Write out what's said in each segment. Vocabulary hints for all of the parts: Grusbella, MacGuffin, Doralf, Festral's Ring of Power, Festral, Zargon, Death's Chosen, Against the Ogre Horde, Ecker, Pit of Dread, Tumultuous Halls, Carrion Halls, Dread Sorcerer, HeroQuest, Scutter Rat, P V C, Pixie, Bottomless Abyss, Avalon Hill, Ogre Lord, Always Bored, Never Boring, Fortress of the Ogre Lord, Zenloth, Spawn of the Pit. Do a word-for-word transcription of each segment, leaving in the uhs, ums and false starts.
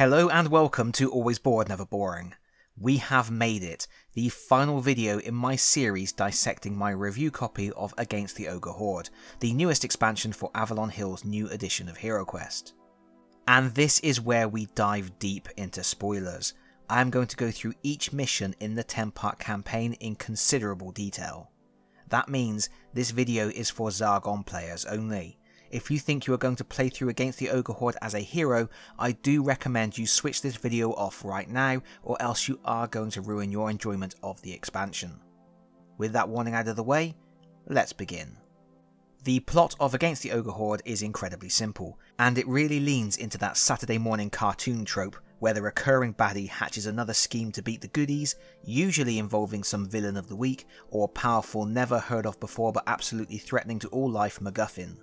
Hello and welcome to Always Bored, Never Boring. We have made it, the final video in my series dissecting my review copy of Against the Ogre Horde, the newest expansion for Avalon Hill's new edition of HeroQuest. And this is where we dive deep into spoilers. I am going to go through each mission in the ten-part campaign in considerable detail. That means this video is for Zargon players only. If you think you are going to play through Against the Ogre Horde as a hero, I do recommend you switch this video off right now, or else you are going to ruin your enjoyment of the expansion. With that warning out of the way, let's begin. The plot of Against the Ogre Horde is incredibly simple, and it really leans into that Saturday morning cartoon trope where the recurring baddie hatches another scheme to beat the goodies, usually involving some villain of the week, or powerful, never heard of before but absolutely threatening to all life MacGuffin.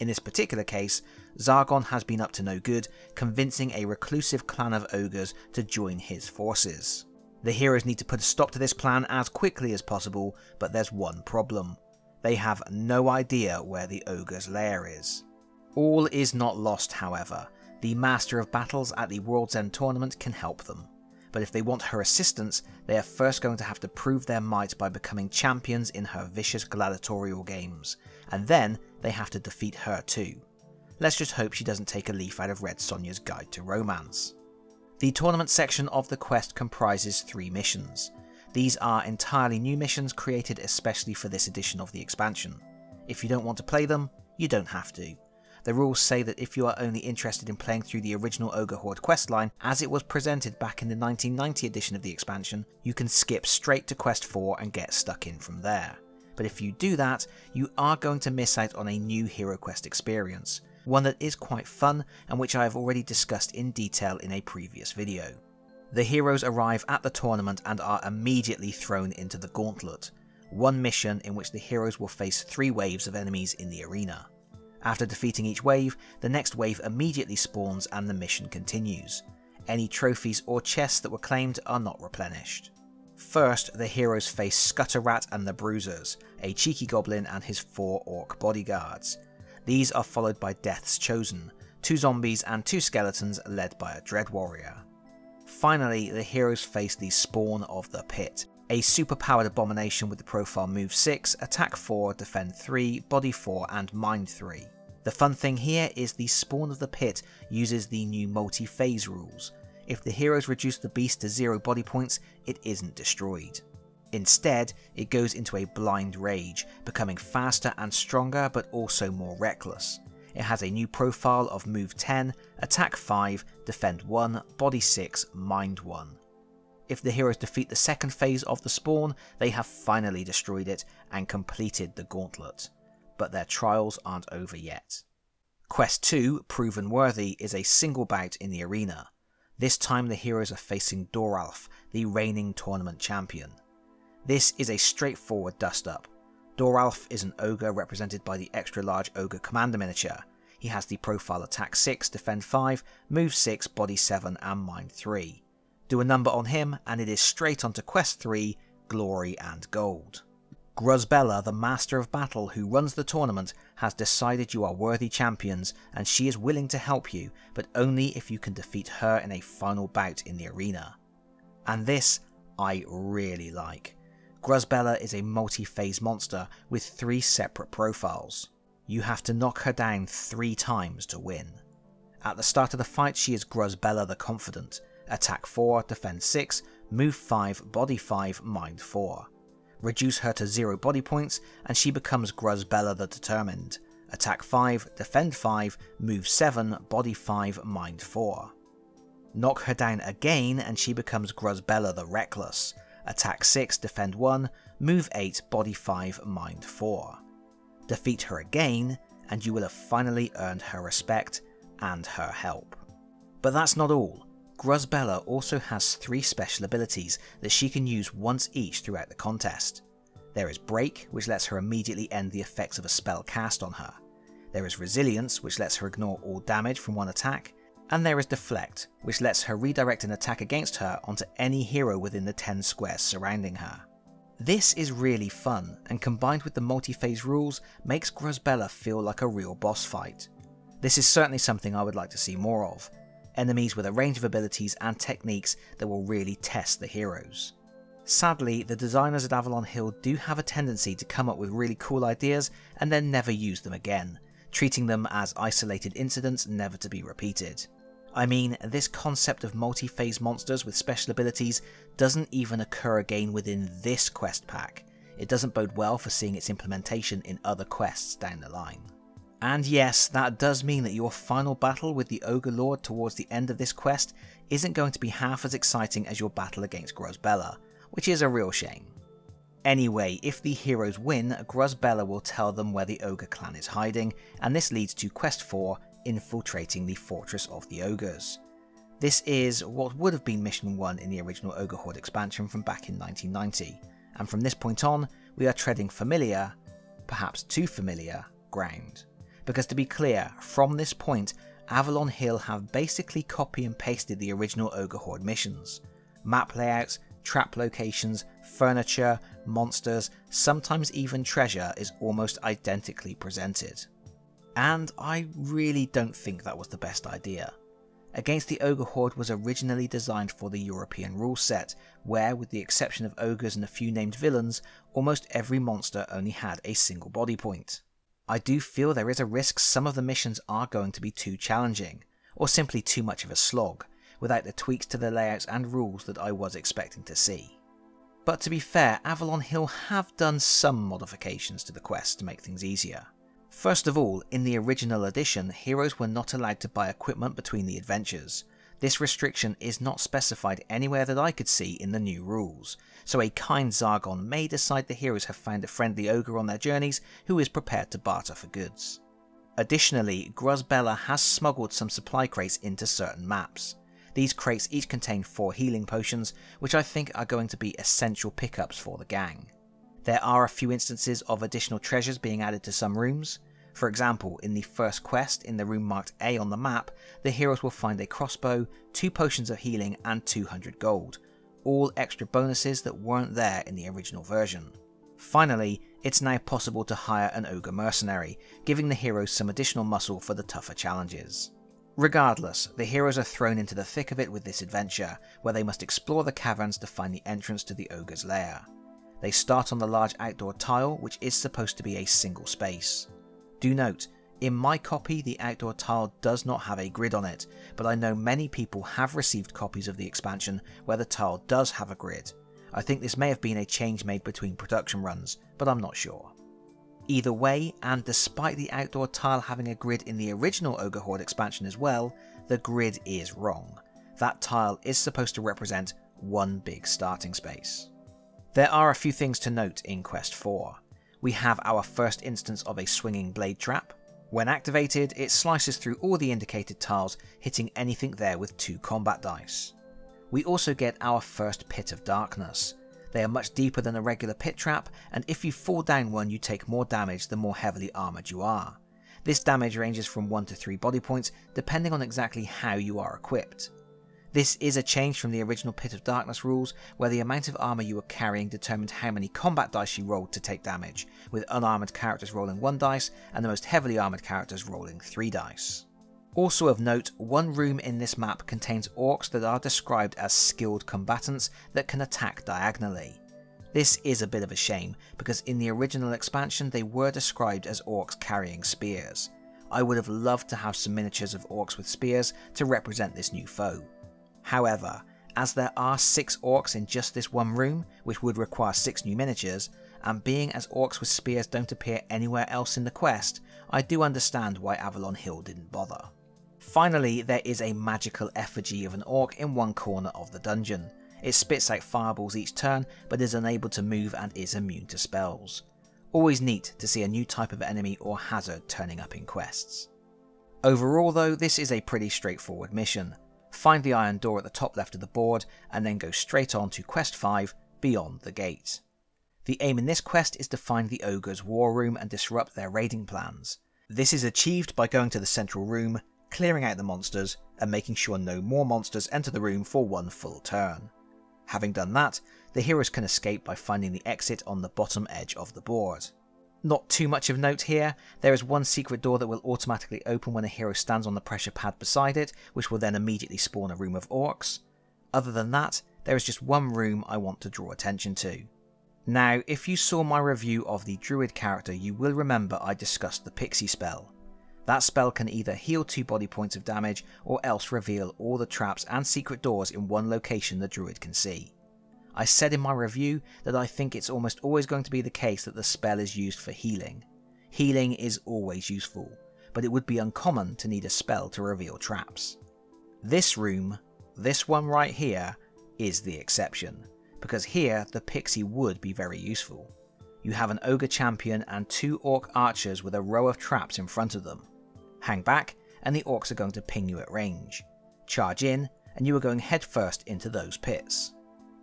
In this particular case, Zargon has been up to no good, convincing a reclusive clan of ogres to join his forces. The heroes need to put a stop to this plan as quickly as possible, but there's one problem. They have no idea where the ogre's lair is. All is not lost, however. The Master of Battles at the World's End tournament can help them. But if they want her assistance, they are first going to have to prove their might by becoming champions in her vicious gladiatorial games, and then they have to defeat her too. Let's just hope she doesn't take a leaf out of Red Sonja's Guide to Romance. The tournament section of the quest comprises three missions. These are entirely new missions created especially for this edition of the expansion. If you don't want to play them, you don't have to. The rules say that if you are only interested in playing through the original Ogre Horde questline as it was presented back in the nineteen ninety edition of the expansion, you can skip straight to quest four and get stuck in from there. But if you do that, you are going to miss out on a new HeroQuest experience, one that is quite fun and which I have already discussed in detail in a previous video. The heroes arrive at the tournament and are immediately thrown into the gauntlet, one mission in which the heroes will face three waves of enemies in the arena. After defeating each wave, the next wave immediately spawns and the mission continues. Any trophies or chests that were claimed are not replenished. First, the heroes face Scutter Rat and the Bruisers, a cheeky goblin and his four orc bodyguards. These are followed by Death's Chosen, two zombies and two skeletons led by a dread warrior. Finally, the heroes face the Spawn of the Pit, a superpowered abomination with the profile move six, attack four, defend three, body four and mind three. The fun thing here is the Spawn of the Pit uses the new multi-phase rules. If the heroes reduce the beast to zero body points, it isn't destroyed. Instead, it goes into a blind rage, becoming faster and stronger but also more reckless. It has a new profile of move ten, attack five, defend one, body six, mind one. If the heroes defeat the second phase of the spawn, they have finally destroyed it and completed the gauntlet. But their trials aren't over yet. Quest two, Proven Worthy, is a single bout in the arena. This time the heroes are facing Doralf, the reigning tournament champion. This is a straightforward dust-up. Doralf is an ogre represented by the extra-large ogre commander miniature. He has the profile attack six, defend five, move six, body seven and mind three. Do a number on him and it is straight onto Quest three, Glory and Gold. Grusbella, the Master of Battle who runs the tournament, has decided you are worthy champions and she is willing to help you, but only if you can defeat her in a final bout in the arena. And this I really like. Grusbella is a multi-phase monster with three separate profiles. You have to knock her down three times to win. At the start of the fight she is Grusbella the Confident. Attack four, defend six, move five, body five, mind four. Reduce her to zero body points and she becomes Grusbella the Determined. Attack five, defend five, move seven, body five, mind four. Knock her down again and she becomes Grusbella the Reckless. Attack six, defend one, move eight, body five, mind four. Defeat her again and you will have finally earned her respect and her help. But that's not all. Grusbella also has three special abilities that she can use once each throughout the contest. There is Break, which lets her immediately end the effects of a spell cast on her. There is Resilience, which lets her ignore all damage from one attack. And there is Deflect, which lets her redirect an attack against her onto any hero within the ten squares surrounding her. This is really fun, and combined with the multi-phase rules, makes Grusbella feel like a real boss fight. This is certainly something I would like to see more of. enemies with a range of abilities and techniques that will really test the heroes. Sadly, the designers at Avalon Hill do have a tendency to come up with really cool ideas and then never use them again, treating them as isolated incidents never to be repeated. I mean, this concept of multi-phase monsters with special abilities doesn't even occur again within this quest pack. It doesn't bode well for seeing its implementation in other quests down the line. And yes, that does mean that your final battle with the Ogre Lord towards the end of this quest isn't going to be half as exciting as your battle against Grusbella, which is a real shame. Anyway, if the heroes win, Grusbella will tell them where the Ogre clan is hiding, and this leads to quest four, infiltrating the Fortress of the Ogres. This is what would have been mission one in the original Ogre Horde expansion from back in nineteen ninety, and from this point on, we are treading familiar, perhaps too familiar, ground. Because to be clear, from this point, Avalon Hill have basically copy and pasted the original Ogre Horde missions. Map layouts, trap locations, furniture, monsters, sometimes even treasure is almost identically presented. And I really don't think that was the best idea. Against the Ogre Horde was originally designed for the European rule set, where, with the exception of ogres and a few named villains, almost every monster only had a single body point. I do feel there is a risk some of the missions are going to be too challenging, or simply too much of a slog, without the tweaks to the layouts and rules that I was expecting to see. But to be fair, Avalon Hill have done some modifications to the quest to make things easier. First of all, in the original edition, heroes were not allowed to buy equipment between the adventures. This restriction is not specified anywhere that I could see in the new rules, so a kind Zargon may decide the heroes have found a friendly ogre on their journeys who is prepared to barter for goods. Additionally, Grusbella has smuggled some supply crates into certain maps. These crates each contain four healing potions, which I think are going to be essential pickups for the gang. There are a few instances of additional treasures being added to some rooms. For example, in the first quest, in the room marked A on the map, the heroes will find a crossbow, two potions of healing and two hundred gold, all extra bonuses that weren't there in the original version. Finally, it's now possible to hire an ogre mercenary, giving the heroes some additional muscle for the tougher challenges. Regardless, the heroes are thrown into the thick of it with this adventure, where they must explore the caverns to find the entrance to the ogre's lair. They start on the large outdoor tile, which is supposed to be a single space. Do note, in my copy the outdoor tile does not have a grid on it, but I know many people have received copies of the expansion where the tile does have a grid. I think this may have been a change made between production runs, but I'm not sure. Either way, and despite the outdoor tile having a grid in the original Ogre Horde expansion as well, the grid is wrong. That tile is supposed to represent one big starting space. There are a few things to note in quest four. We have our first instance of a swinging blade trap. When activated, it slices through all the indicated tiles, hitting anything there with two combat dice. We also get our first Pit of Darkness. They are much deeper than a regular pit trap, and if you fall down one you take more damage the more heavily armoured you are. This damage ranges from one to three body points, depending on exactly how you are equipped. This is a change from the original Pit of Darkness rules, where the amount of armour you were carrying determined how many combat dice you rolled to take damage, with unarmoured characters rolling one dice and the most heavily armoured characters rolling three dice. Also of note, one room in this map contains orcs that are described as skilled combatants that can attack diagonally. This is a bit of a shame, because in the original expansion they were described as orcs carrying spears. I would have loved to have some miniatures of orcs with spears to represent this new foe. However, as there are six orcs in just this one room, which would require six new miniatures, and being as orcs with spears don't appear anywhere else in the quest, I do understand why Avalon Hill didn't bother. Finally, there is a magical effigy of an orc in one corner of the dungeon. It spits out fireballs each turn, but is unable to move and is immune to spells. Always neat to see a new type of enemy or hazard turning up in quests. Overall though, this is a pretty straightforward mission. Find the iron door at the top left of the board, and then go straight on to quest five, Beyond the Gate. The aim in this quest is to find the Ogre's War Room and disrupt their raiding plans. This is achieved by going to the central room, clearing out the monsters, and making sure no more monsters enter the room for one full turn. Having done that, the heroes can escape by finding the exit on the bottom edge of the board. not too much of note here. There is one secret door that will automatically open when a hero stands on the pressure pad beside it, which will then immediately spawn a room of orcs. Other than that, there is just one room I want to draw attention to. Now, if you saw my review of the druid character, you will remember I discussed the Pixie spell. That spell can either heal two body points of damage, or else reveal all the traps and secret doors in one location the druid can see. I said in my review that I think it's almost always going to be the case that the spell is used for healing. Healing is always useful, but it would be uncommon to need a spell to reveal traps. This room, this one right here, is the exception, because here the Pixie would be very useful. You have an ogre champion and two orc archers with a row of traps in front of them. Hang back and the orcs are going to ping you at range. Charge in and you are going headfirst into those pits.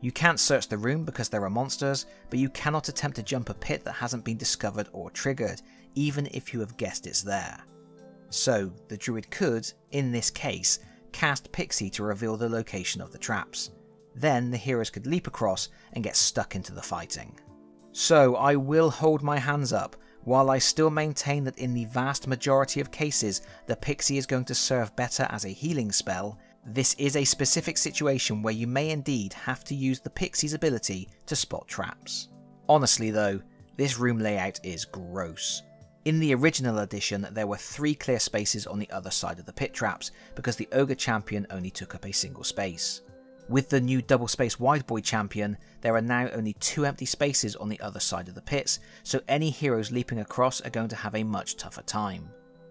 You can't search the room because there are monsters, but you cannot attempt to jump a pit that hasn't been discovered or triggered, even if you have guessed it's there. So the druid could, in this case, cast Pixie to reveal the location of the traps. Then the heroes could leap across and get stuck into the fighting. So I will hold my hands up, while I still maintain that in the vast majority of cases the Pixie is going to serve better as a healing spell. This is a specific situation where you may indeed have to use the Pixie's ability to spot traps. Honestly though, this room layout is gross. In the original edition there were three clear spaces on the other side of the pit traps, because the ogre champion only took up a single space. With the new double space wide boy champion, there are now only two empty spaces on the other side of the pits, so any heroes leaping across are going to have a much tougher time.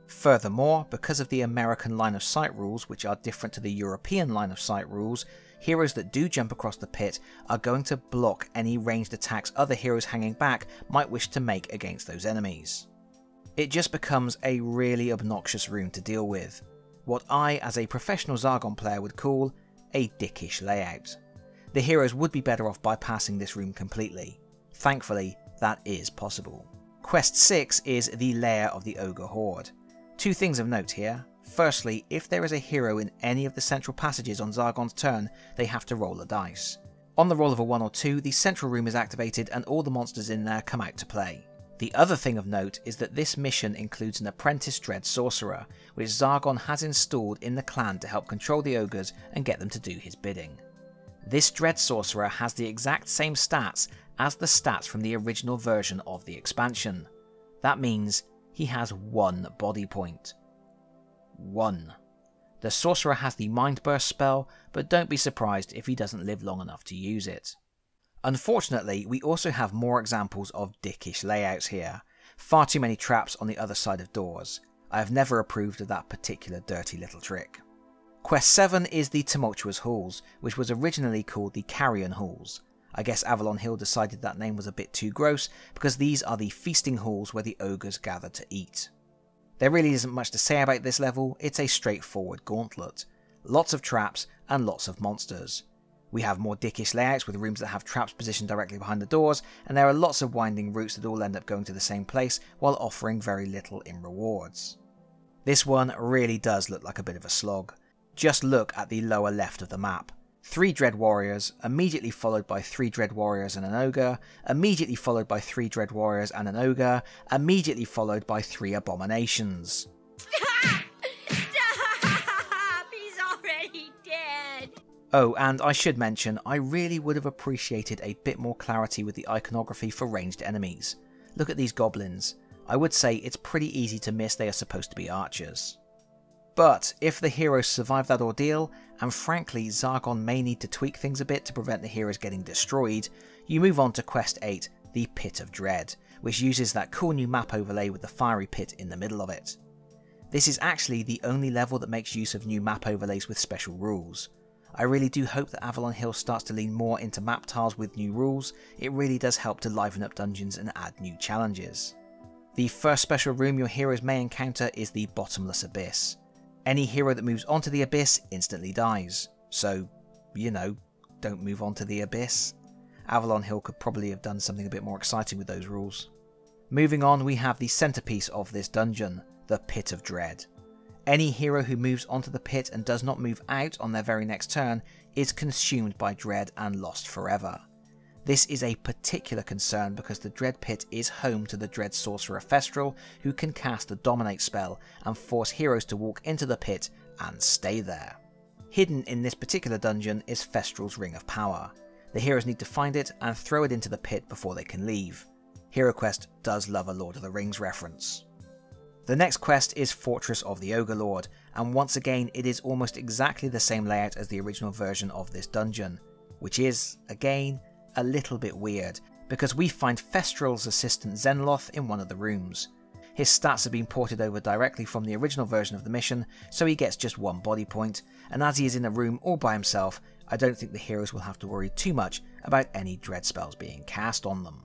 Furthermore, because of the American line of sight rules, which are different to the European line of sight rules, heroes that do jump across the pit are going to block any ranged attacks other heroes hanging back might wish to make against those enemies. It just becomes a really obnoxious room to deal with. What I, as a professional Zargon player, would call a dickish layout. The heroes would be better off bypassing this room completely. Thankfully, that is possible. Quest six is the Lair of the Ogre Horde. Two things of note here. Firstly, if there is a hero in any of the central passages on Zargon's turn, they have to roll a dice. On the roll of a one or two, the central room is activated and all the monsters in there come out to play. The other thing of note is that this mission includes an apprentice Dread Sorcerer, which Zargon has installed in the clan to help control the ogres and get them to do his bidding. This Dread Sorcerer has the exact same stats as the stats from the original version of the expansion. That means he has one body point. One. The Sorcerer has the Mind Burst spell, but don't be surprised if he doesn't live long enough to use it. Unfortunately, we also have more examples of dickish layouts here. Far too many traps on the other side of doors. I have never approved of that particular dirty little trick. Quest seven is the Tumultuous Halls, which was originally called the Carrion Halls. I guess Avalon Hill decided that name was a bit too gross, because these are the feasting halls where the ogres gather to eat. There really isn't much to say about this level, it's a straightforward gauntlet. Lots of traps and lots of monsters. We have more dickish layouts with rooms that have traps positioned directly behind the doors, and there are lots of winding routes that all end up going to the same place while offering very little in rewards. This one really does look like a bit of a slog. Just look at the lower left of the map. Three Dread Warriors, immediately followed by three Dread Warriors and an Ogre, immediately followed by three Dread Warriors and an Ogre, immediately followed by three Abominations. Oh, and I should mention, I really would have appreciated a bit more clarity with the iconography for ranged enemies. Look at these goblins. I would say it's pretty easy to miss they are supposed to be archers. But if the heroes survive that ordeal, and frankly Zargon may need to tweak things a bit to prevent the heroes getting destroyed, you move on to Quest eight, the Pit of Dread, which uses that cool new map overlay with the fiery pit in the middle of it. This is actually the only level that makes use of new map overlays with special rules. I really do hope that Avalon Hill starts to lean more into map tiles with new rules. It really does help to liven up dungeons and add new challenges. The first special room your heroes may encounter is the Bottomless Abyss. Any hero that moves onto the Abyss instantly dies, so, you know, don't move onto the Abyss. Avalon Hill could probably have done something a bit more exciting with those rules. Moving on, we have the centerpiece of this dungeon, the Pit of Dread. Any hero who moves onto the pit and does not move out on their very next turn is consumed by dread and lost forever. This is a particular concern because the Dread Pit is home to the Dread Sorcerer Festral, who can cast the Dominate spell and force heroes to walk into the pit and stay there. Hidden in this particular dungeon is Festral's Ring of Power. The heroes need to find it and throw it into the pit before they can leave. HeroQuest does love a Lord of the Rings reference. The next quest is Fortress of the Ogre Lord, and once again it is almost exactly the same layout as the original version of this dungeon, which is, again, a little bit weird, because we find Festral's assistant Zenloth in one of the rooms. His stats have been ported over directly from the original version of the mission, so he gets just one body point, and as he is in a room all by himself, I don't think the heroes will have to worry too much about any dread spells being cast on them.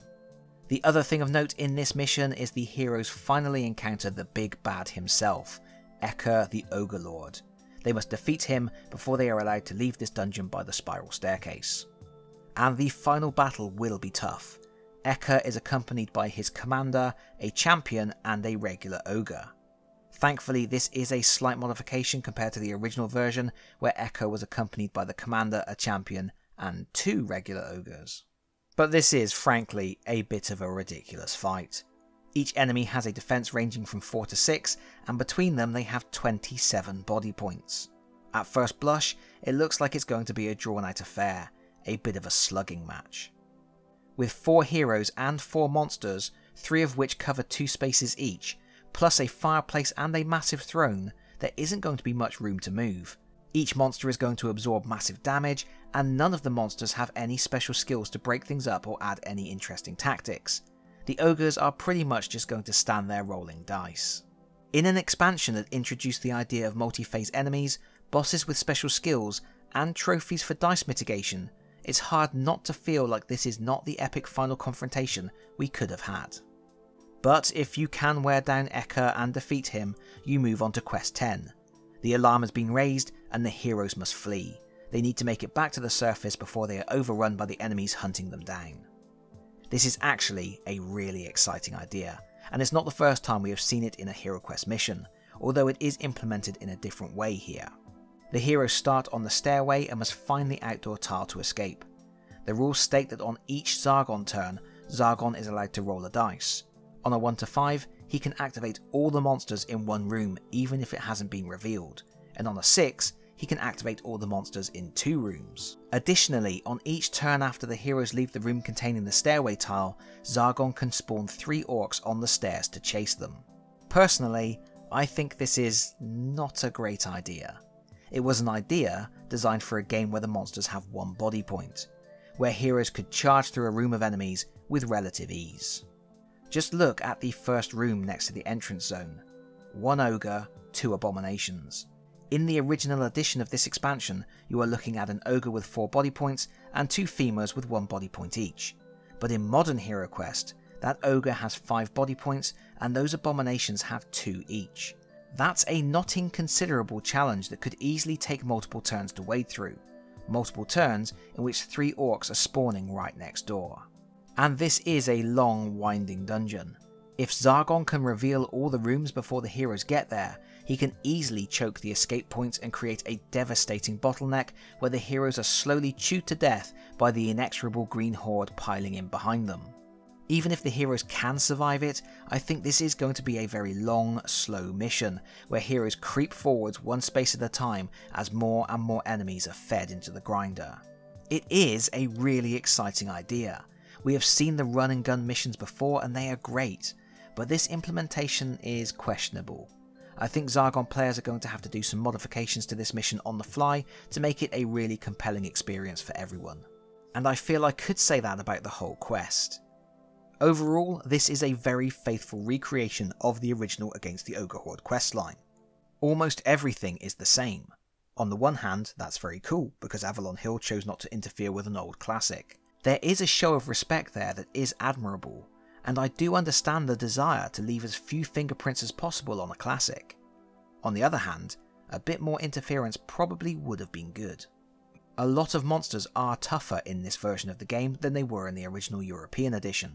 The other thing of note in this mission is the heroes finally encounter the big bad himself, Ecker the Ogre Lord. They must defeat him before they are allowed to leave this dungeon by the spiral staircase. And the final battle will be tough. Ecker is accompanied by his commander, a champion and a regular ogre. Thankfully this is a slight modification compared to the original version where Ecker was accompanied by the commander, a champion and two regular ogres. But this is, frankly, a bit of a ridiculous fight. Each enemy has a defense ranging from four to six, and between them they have twenty-seven body points. At first blush, it looks like it's going to be a drawn-out affair, a bit of a slugging match. With four heroes and four monsters, three of which cover two spaces each, plus a fireplace and a massive throne, there isn't going to be much room to move. Each monster is going to absorb massive damage, and none of the monsters have any special skills to break things up or add any interesting tactics. The ogres are pretty much just going to stand there rolling dice. In an expansion that introduced the idea of multi-phase enemies, bosses with special skills, and trophies for dice mitigation, it's hard not to feel like this is not the epic final confrontation we could have had. But if you can wear down Ecker and defeat him, you move on to Quest ten. The alarm has been raised and the heroes must flee. They need to make it back to the surface before they are overrun by the enemies hunting them down. This is actually a really exciting idea, and it's not the first time we have seen it in a HeroQuest mission, although it is implemented in a different way here. The heroes start on the stairway and must find the outdoor tile to escape. The rules state that on each Zargon turn, Zargon is allowed to roll a dice. On a one to five, he can activate all the monsters in one room even if it hasn't been revealed, and on a six, he can activate all the monsters in two rooms. Additionally, on each turn after the heroes leave the room containing the stairway tile, Zargon can spawn three orcs on the stairs to chase them. Personally, I think this is not a great idea. It was an idea designed for a game where the monsters have one body point, where heroes could charge through a room of enemies with relative ease. Just look at the first room next to the entrance zone. One ogre, two abominations. In the original edition of this expansion, you are looking at an ogre with four body points and two femurs with one body point each. But in modern HeroQuest, that ogre has five body points and those abominations have two each. That's a not inconsiderable challenge that could easily take multiple turns to wade through. Multiple turns in which three orcs are spawning right next door. And this is a long, winding dungeon. If Zargon can reveal all the rooms before the heroes get there, he can easily choke the escape points and create a devastating bottleneck where the heroes are slowly chewed to death by the inexorable green horde piling in behind them. Even if the heroes can survive it, I think this is going to be a very long, slow mission, where heroes creep forwards one space at a time as more and more enemies are fed into the grinder. It is a really exciting idea. We have seen the run and gun missions before and they are great, but this implementation is questionable. I think Zargon players are going to have to do some modifications to this mission on the fly to make it a really compelling experience for everyone. And I feel I could say that about the whole quest. Overall, this is a very faithful recreation of the original Against the Ogre Horde questline. Almost everything is the same. On the one hand, that's very cool because Avalon Hill chose not to interfere with an old classic. There is a show of respect there that is admirable, and I do understand the desire to leave as few fingerprints as possible on a classic. On the other hand, a bit more interference probably would have been good. A lot of monsters are tougher in this version of the game than they were in the original European edition.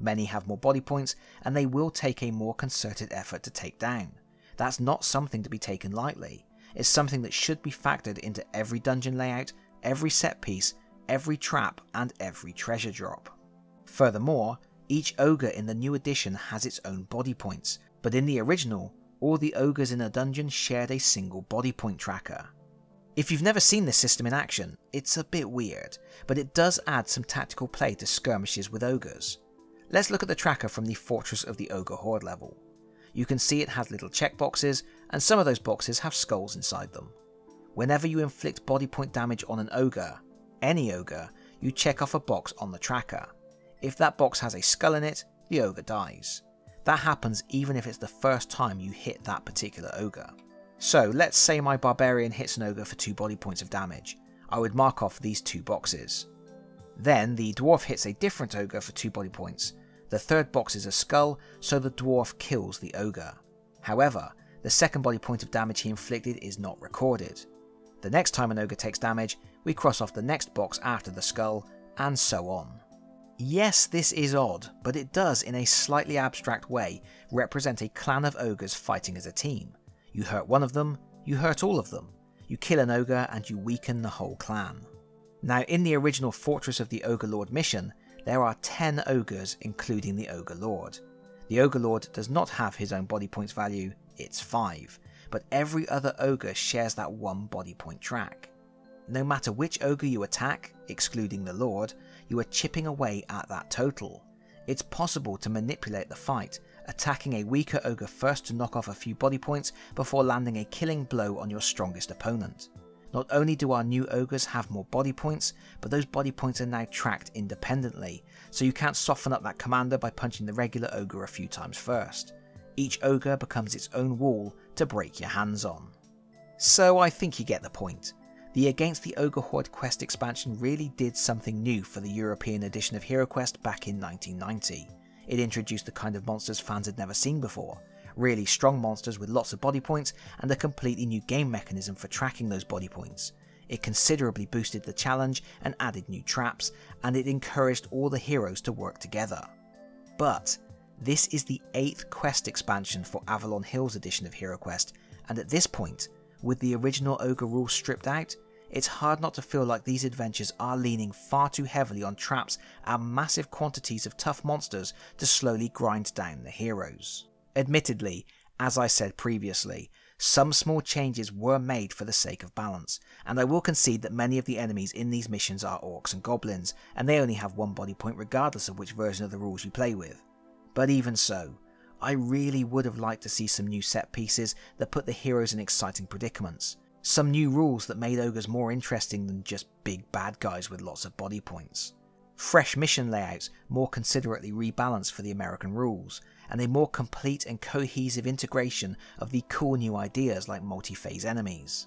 Many have more body points, and they will take a more concerted effort to take down. That's not something to be taken lightly. It's something that should be factored into every dungeon layout, every set piece, every trap and every treasure drop. Furthermore, each ogre in the new edition has its own body points, but in the original, all the ogres in a dungeon shared a single body point tracker. If you've never seen this system in action, it's a bit weird, but it does add some tactical play to skirmishes with ogres. Let's look at the tracker from the Fortress of the Ogre Horde level. You can see it has little checkboxes, and some of those boxes have skulls inside them. Whenever you inflict body point damage on an ogre, any ogre, you check off a box on the tracker. If that box has a skull in it, the ogre dies. That happens even if it's the first time you hit that particular ogre. So let's say my barbarian hits an ogre for two body points of damage. I would mark off these two boxes. Then the dwarf hits a different ogre for two body points. The third box is a skull, so the dwarf kills the ogre. However, the second body point of damage he inflicted is not recorded. The next time an ogre takes damage, we cross off the next box after the skull, and so on. Yes, this is odd, but it does, in a slightly abstract way, represent a clan of ogres fighting as a team. You hurt one of them, you hurt all of them. You kill an ogre and you weaken the whole clan. Now, in the original Fortress of the Ogre Lord mission, there are ten ogres, including the Ogre Lord. The Ogre Lord does not have his own body points value, it's five, but every other ogre shares that one body point track. No matter which ogre you attack, excluding the Lord, you are chipping away at that total. It's possible to manipulate the fight, attacking a weaker ogre first to knock off a few body points before landing a killing blow on your strongest opponent. Not only do our new ogres have more body points, but those body points are now tracked independently, so you can't soften up that commander by punching the regular ogre a few times first. Each ogre becomes its own wall to break your hands on. So I think you get the point. The Against the Ogre Horde quest expansion really did something new for the European edition of HeroQuest back in nineteen ninety. It introduced the kind of monsters fans had never seen before. Really strong monsters with lots of body points and a completely new game mechanism for tracking those body points. It considerably boosted the challenge and added new traps, and it encouraged all the heroes to work together. But this is the eighth quest expansion for Avalon Hill's edition of HeroQuest, and at this point, with the original ogre rules stripped out, it's hard not to feel like these adventures are leaning far too heavily on traps and massive quantities of tough monsters to slowly grind down the heroes. Admittedly, as I said previously, some small changes were made for the sake of balance, and I will concede that many of the enemies in these missions are orcs and goblins, and they only have one body point regardless of which version of the rules you play with. But even so, I really would have liked to see some new set pieces that put the heroes in exciting predicaments, some new rules that made ogres more interesting than just big bad guys with lots of body points. Fresh mission layouts more considerately rebalanced for the American rules, and a more complete and cohesive integration of the cool new ideas like multi-phase enemies.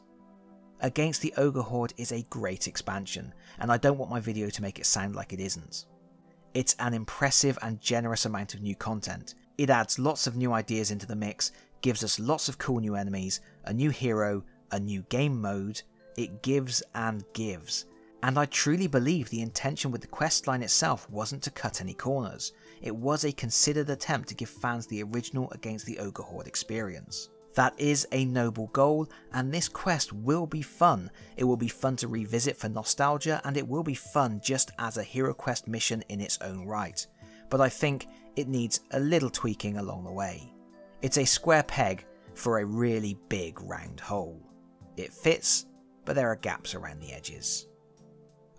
Against the Ogre Horde is a great expansion, and I don't want my video to make it sound like it isn't. It's an impressive and generous amount of new content. It adds lots of new ideas into the mix, gives us lots of cool new enemies, a new hero, a new game mode. It gives and gives. And I truly believe the intention with the questline itself wasn't to cut any corners. It was a considered attempt to give fans the original Against the Ogre Horde experience. That is a noble goal, and this quest will be fun. It will be fun to revisit for nostalgia, and it will be fun just as a HeroQuest mission in its own right. But I think it needs a little tweaking along the way. It's a square peg for a really big round hole. It fits, but there are gaps around the edges.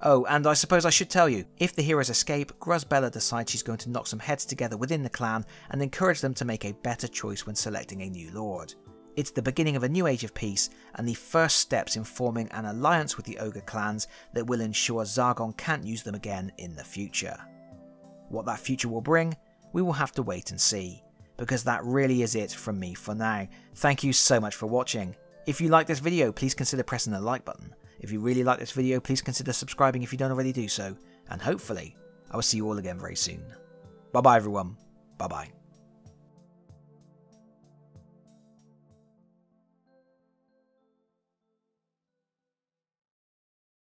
Oh, and I suppose I should tell you, if the heroes escape, Grusbella decides she's going to knock some heads together within the clan and encourage them to make a better choice when selecting a new lord. It's the beginning of a new age of peace, and the first steps in forming an alliance with the ogre clans that will ensure Zargon can't use them again in the future. What that future will bring, we will have to wait and see, because that really is it from me for now. Thank you so much for watching. If you like this video, please consider pressing the like button. If you really like this video, please consider subscribing if you don't already do so, and hopefully, I will see you all again very soon. Bye bye everyone, bye bye.